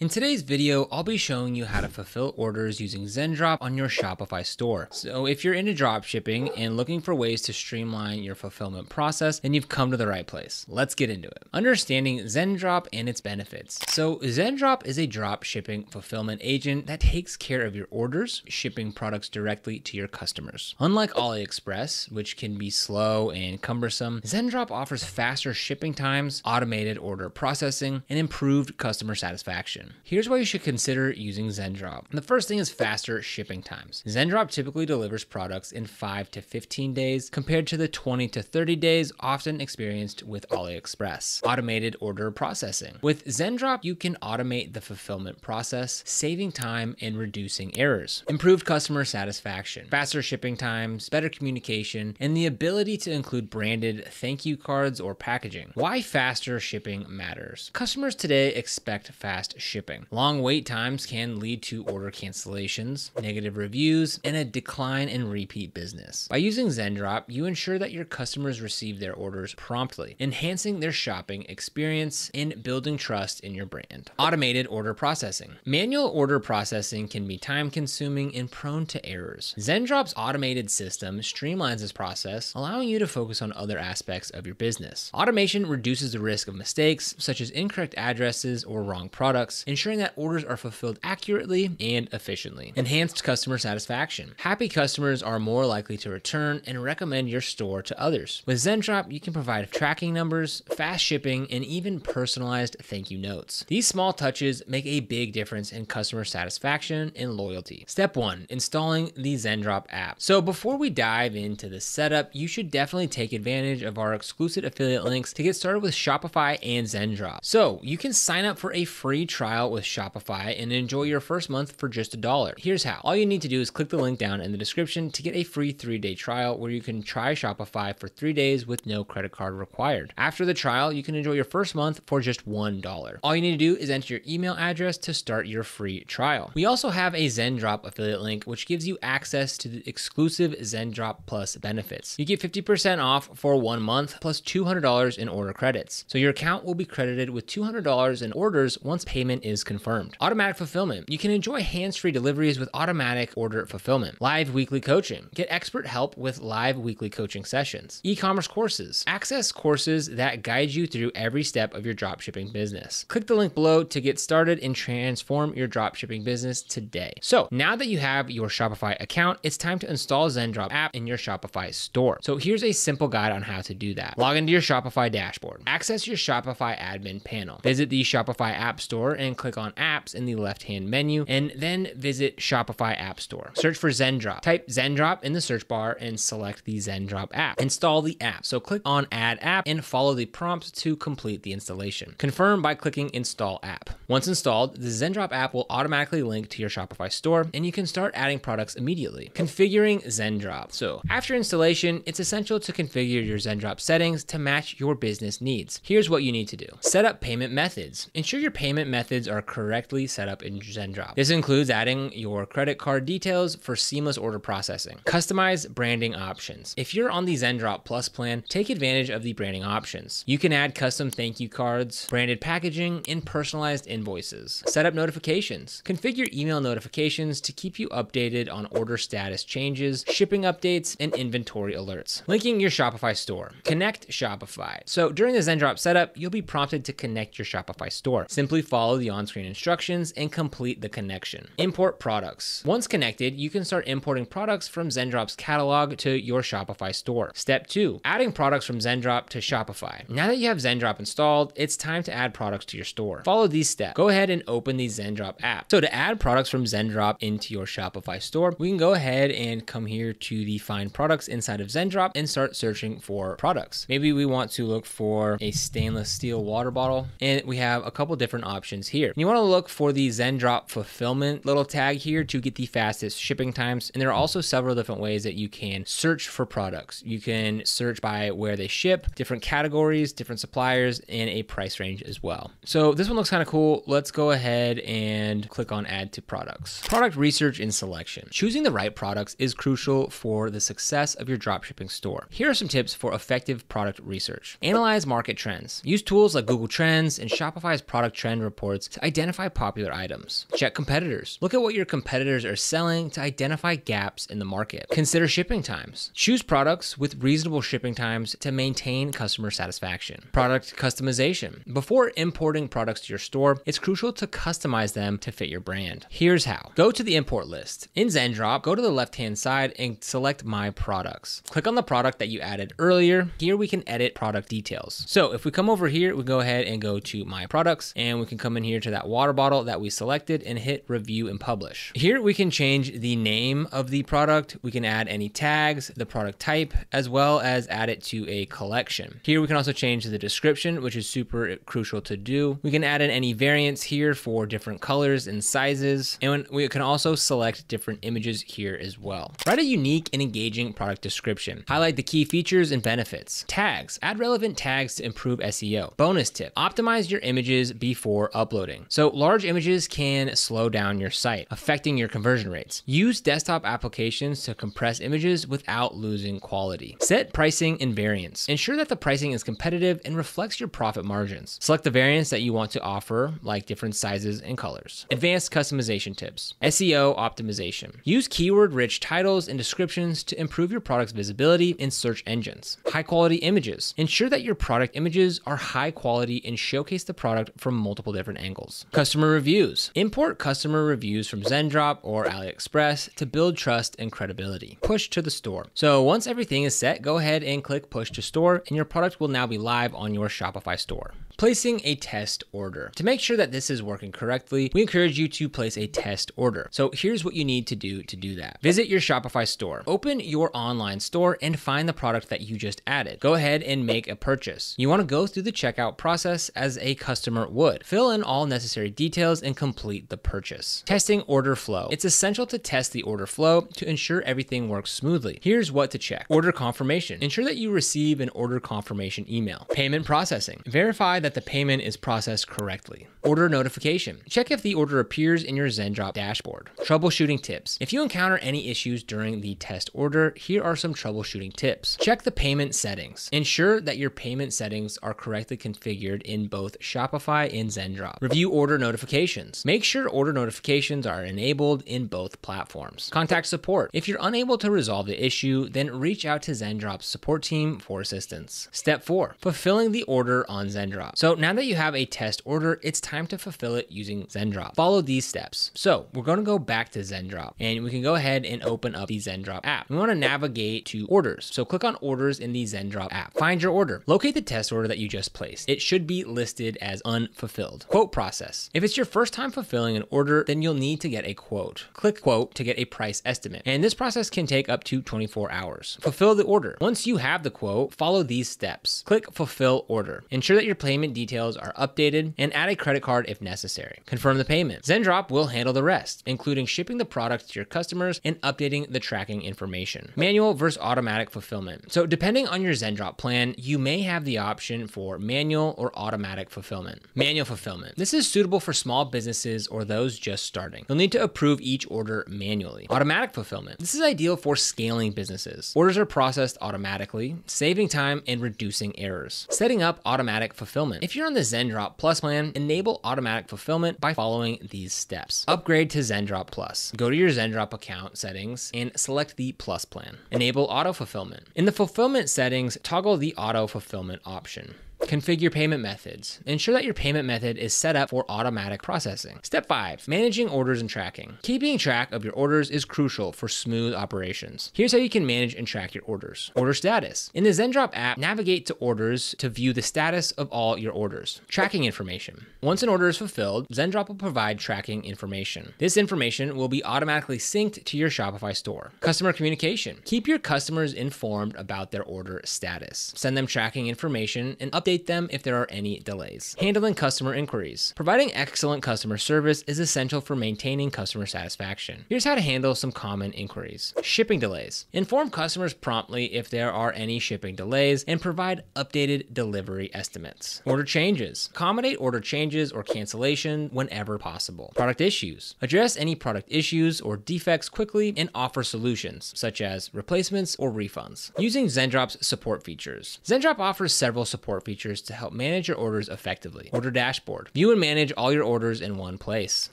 In today's video, I'll be showing you how to fulfill orders using Zendrop on your Shopify store. So if you're into dropshipping and looking for ways to streamline your fulfillment process, then you've come to the right place. Let's get into it. Understanding Zendrop and its benefits. So Zendrop is a dropshipping fulfillment agent that takes care of your orders, shipping products directly to your customers. Unlike AliExpress, which can be slow and cumbersome, Zendrop offers faster shipping times, automated order processing, and improved customer satisfaction. Here's why you should consider using Zendrop. The first thing is faster shipping times. Zendrop typically delivers products in 5 to 15 days compared to the 20 to 30 days often experienced with AliExpress. Automated order processing. With Zendrop, you can automate the fulfillment process, saving time and reducing errors. Improved customer satisfaction, faster shipping times, better communication, and the ability to include branded thank you cards or packaging. Why faster shipping matters. Customers today expect fast shipping. Long wait times can lead to order cancellations, negative reviews, and a decline in repeat business. By using Zendrop, you ensure that your customers receive their orders promptly, enhancing their shopping experience and building trust in your brand. Automated order processing. Manual order processing can be time-consuming and prone to errors. Zendrop's automated system streamlines this process, allowing you to focus on other aspects of your business. Automation reduces the risk of mistakes, such as incorrect addresses or wrong products, ensuring that orders are fulfilled accurately and efficiently. Enhanced customer satisfaction. Happy customers are more likely to return and recommend your store to others. With Zendrop, you can provide tracking numbers, fast shipping, and even personalized thank you notes. These small touches make a big difference in customer satisfaction and loyalty. Step 1, installing the Zendrop app. So before we dive into the setup, you should definitely take advantage of our exclusive affiliate links to get started with Shopify and Zendrop. So you can sign up for a free trial with Shopify and enjoy your first month for just $1. Here's how. All you need to do is click the link down in the description to get a free 3-day trial where you can try Shopify for 3 days with no credit card required. After the trial, you can enjoy your first month for just $1. All you need to do is enter your email address to start your free trial. We also have a Zendrop affiliate link, which gives you access to the exclusive Zendrop Plus benefits. You get 50% off for 1 month plus $200 in order credits. So your account will be credited with $200 in orders once payment is confirmed. Automatic fulfillment. You can enjoy hands-free deliveries with automatic order fulfillment. Live weekly coaching. Get expert help with live weekly coaching sessions. E-commerce courses. Access courses that guide you through every step of your dropshipping business. Click the link below to get started and transform your dropshipping business today. So now that you have your Shopify account, it's time to install Zendrop app in your Shopify store. So here's a simple guide on how to do that. Log into your Shopify dashboard. Access your Shopify admin panel. Visit the Shopify app store and click on apps in the left-hand menu, and then visit Shopify App Store. Search for Zendrop. Type Zendrop in the search bar and select the Zendrop app. Install the app. So click on Add App and follow the prompts to complete the installation. Confirm by clicking Install App. Once installed, the Zendrop app will automatically link to your Shopify store, and you can start adding products immediately. Configuring Zendrop. So after installation, it's essential to configure your Zendrop settings to match your business needs. Here's what you need to do. Set up payment methods. Ensure your payment methods are correctly set up in Zendrop. This includes adding your credit card details for seamless order processing. Customize branding options. If you're on the Zendrop Plus plan, take advantage of the branding options. You can add custom thank you cards, branded packaging, and personalized invoices. Set up notifications. Configure email notifications to keep you updated on order status changes, shipping updates, and inventory alerts. Linking your Shopify store. Connect Shopify. So during the Zendrop setup, you'll be prompted to connect your Shopify store. Simply follow the on-screen instructions and complete the connection. Import products. Once connected, you can start importing products from Zendrop's catalog to your Shopify store. Step 2, adding products from Zendrop to Shopify. Now that you have Zendrop installed, it's time to add products to your store. Follow these steps. Go ahead and open the Zendrop app. So to add products from Zendrop into your Shopify store, we can go ahead and come here to the find products inside of Zendrop and start searching for products. Maybe we want to look for a stainless steel water bottle, and we have a couple different options here. You want to look for the Zendrop fulfillment little tag here to get the fastest shipping times. And there are also several different ways that you can search for products. You can search by where they ship, different categories, different suppliers, and a price range as well. So this one looks kind of cool. Let's go ahead and click on add to products. Product research and selection. Choosing the right products is crucial for the success of your dropshipping store. Here are some tips for effective product research. Analyze market trends. Use tools like Google Trends and Shopify's product trend reports Next, identify popular items. Check competitors. Look at what your competitors are selling to identify gaps in the market. Consider shipping times. Choose products with reasonable shipping times to maintain customer satisfaction. Product customization. Before importing products to your store, it's crucial to customize them to fit your brand. Here's how. Go to the import list. In Zendrop, go to the left-hand side and select My Products. Click on the product that you added earlier. Here we can edit product details. So if we come over here, we go ahead and go to My Products, and we can come in here to that water bottle that we selected and hit Review and Publish. Here we can change the name of the product. We can add any tags, the product type, as well as add it to a collection. Here we can also change the description, which is super crucial to do. We can add in any variants here for different colors and sizes, and we can also select different images here as well. Write a unique and engaging product description. Highlight the key features and benefits. Tags. Add relevant tags to improve SEO. Bonus tip. Optimize your images before uploading. So large images can slow down your site, affecting your conversion rates. Use desktop applications to compress images without losing quality. Set pricing and variance. Ensure that the pricing is competitive and reflects your profit margins. Select the variants that you want to offer, like different sizes and colors. Advanced customization tips. SEO optimization. Use keyword-rich titles and descriptions to improve your product's visibility in search engines. High-quality images. Ensure that your product images are high quality and showcase the product from multiple different angles. Customer reviews. Import customer reviews from Zendrop or AliExpress to build trust and credibility. Push to the store. So once everything is set, go ahead and click Push to Store, and your product will now be live on your Shopify store. Placing a test order. To make sure that this is working correctly, we encourage you to place a test order. So here's what you need to do that. Visit your Shopify store. Open your online store and find the product that you just added. Go ahead and make a purchase. You want to go through the checkout process as a customer would. Fill in all necessary details and complete the purchase. Testing order flow. It's essential to test the order flow to ensure everything works smoothly. Here's what to check. Order confirmation. Ensure that you receive an order confirmation email. Payment processing. Verify that the payment is processed correctly. Order notification. Check if the order appears in your Zendrop dashboard. Troubleshooting tips. If you encounter any issues during the test order, here are some troubleshooting tips. Check the payment settings. Ensure that your payment settings are correctly configured in both Shopify and Zendrop. Review order notifications. Make sure order notifications are enabled in both platforms. Contact support. If you're unable to resolve the issue, then reach out to Zendrop's support team for assistance. Step 4. Fulfilling the order on Zendrop. So now that you have a test order, it's time to fulfill it using Zendrop. Follow these steps. So we're going to go back to Zendrop, and we can go ahead and open up the Zendrop app. We want to navigate to orders. So click on orders in the Zendrop app. Find your order. Locate the test order that you just placed. It should be listed as unfulfilled. Quote process. If it's your first time fulfilling an order, then you'll need to get a quote. Click quote to get a price estimate. And this process can take up to 24 hours. Fulfill the order. Once you have the quote, follow these steps. Click fulfill order. Ensure that your payment details are updated and add a credit card if necessary. Confirm the payment. Zendrop will handle the rest, including shipping the product to your customers and updating the tracking information. Manual versus automatic fulfillment. So depending on your Zendrop plan, you may have the option for manual or automatic fulfillment. Manual fulfillment. This is suitable for small businesses or those just starting. You'll need to approve each order manually. Automatic fulfillment. This is ideal for scaling businesses. Orders are processed automatically, saving time and reducing errors. Setting up automatic fulfillment. If you're on the Zendrop Plus plan, enable automatic fulfillment by following these steps. Upgrade to Zendrop Plus. Go to your Zendrop account settings and select the Plus plan. Enable auto fulfillment. In the fulfillment settings, toggle the auto fulfillment option. Configure payment methods. Ensure that your payment method is set up for automatic processing. Step 5, managing orders and tracking. Keeping track of your orders is crucial for smooth operations. Here's how you can manage and track your orders. Order status. In the Zendrop app, navigate to orders to view the status of all your orders. Tracking information. Once an order is fulfilled, Zendrop will provide tracking information. This information will be automatically synced to your Shopify store. Customer communication. Keep your customers informed about their order status. Send them tracking information and update them if there are any delays. Handling customer inquiries. Providing excellent customer service is essential for maintaining customer satisfaction. Here's how to handle some common inquiries. Shipping delays. Inform customers promptly if there are any shipping delays and provide updated delivery estimates. Order changes. Accommodate order changes or cancellation whenever possible. Product issues. Address any product issues or defects quickly and offer solutions such as replacements or refunds. Using Zendrop's support features. Zendrop offers several support features features to help manage your orders effectively. Order dashboard. View and manage all your orders in one place.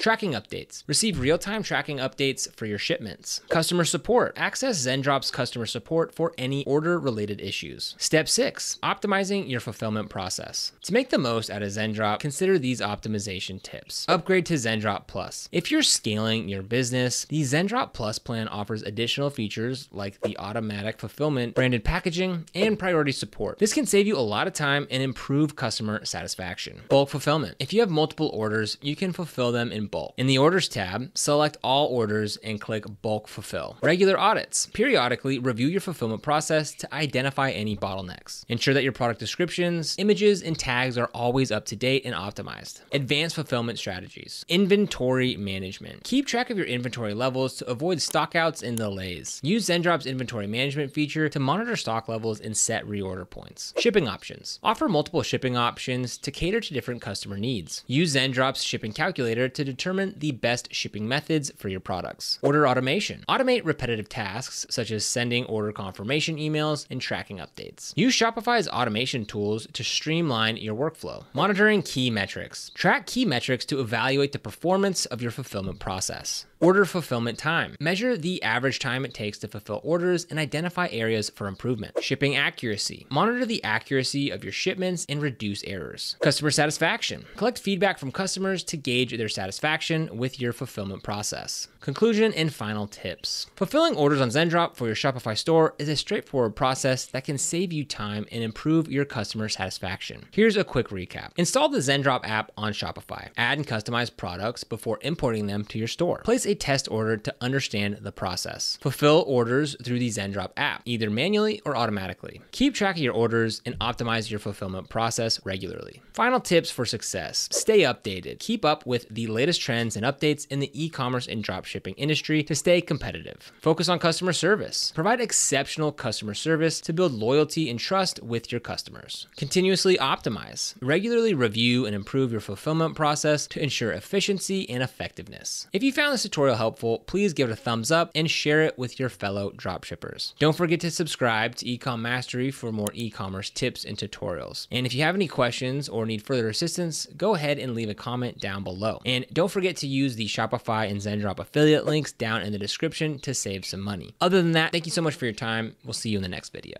Tracking updates. Receive real-time tracking updates for your shipments. Customer support. Access Zendrop's customer support for any order-related issues. Step 6, optimizing your fulfillment process. To make the most out of Zendrop, consider these optimization tips. Upgrade to Zendrop Plus. If you're scaling your business, the Zendrop Plus plan offers additional features like the automatic fulfillment, branded packaging, and priority support. This can save you a lot of time and improve customer satisfaction. Bulk fulfillment. If you have multiple orders, you can fulfill them in bulk. In the Orders tab, select All Orders and click Bulk Fulfill. Regular audits. Periodically review your fulfillment process to identify any bottlenecks. Ensure that your product descriptions, images, and tags are always up to date and optimized. Advanced fulfillment strategies. Inventory management. Keep track of your inventory levels to avoid stockouts and delays. Use Zendrop's inventory management feature to monitor stock levels and set reorder points. Shipping options. Offer multiple shipping options to cater to different customer needs. Use Zendrop's shipping calculator to determine the best shipping methods for your products. Order automation. Automate repetitive tasks such as sending order confirmation emails and tracking updates. Use Shopify's automation tools to streamline your workflow. Monitoring key metrics. Track key metrics to evaluate the performance of your fulfillment process. Order fulfillment time. Measure the average time it takes to fulfill orders and identify areas for improvement. Shipping accuracy. Monitor the accuracy of your shipments and reduce errors. Customer satisfaction. Collect feedback from customers to gauge their satisfaction with your fulfillment process. Conclusion and final tips. Fulfilling orders on Zendrop for your Shopify store is a straightforward process that can save you time and improve your customer satisfaction. Here's a quick recap. Install the Zendrop app on Shopify. Add and customize products before importing them to your store. Place a test order to understand the process. Fulfill orders through the Zendrop app, either manually or automatically. Keep track of your orders and optimize your fulfillment process regularly. Final tips for success. Stay updated. Keep up with the latest trends and updates in the e-commerce and dropshipping industry to stay competitive. Focus on customer service. Provide exceptional customer service to build loyalty and trust with your customers. Continuously optimize. Regularly review and improve your fulfillment process to ensure efficiency and effectiveness. If you found this tutorial helpful, please give it a thumbs up and share it with your fellow dropshippers. Don't forget to subscribe to Ecom Mastery for more e-commerce tips and tutorials. And if you have any questions or need further assistance, go ahead and leave a comment down below. And don't forget to use the Shopify and Zendrop affiliate links down in the description to save some money. Other than that, thank you so much for your time. We'll see you in the next video.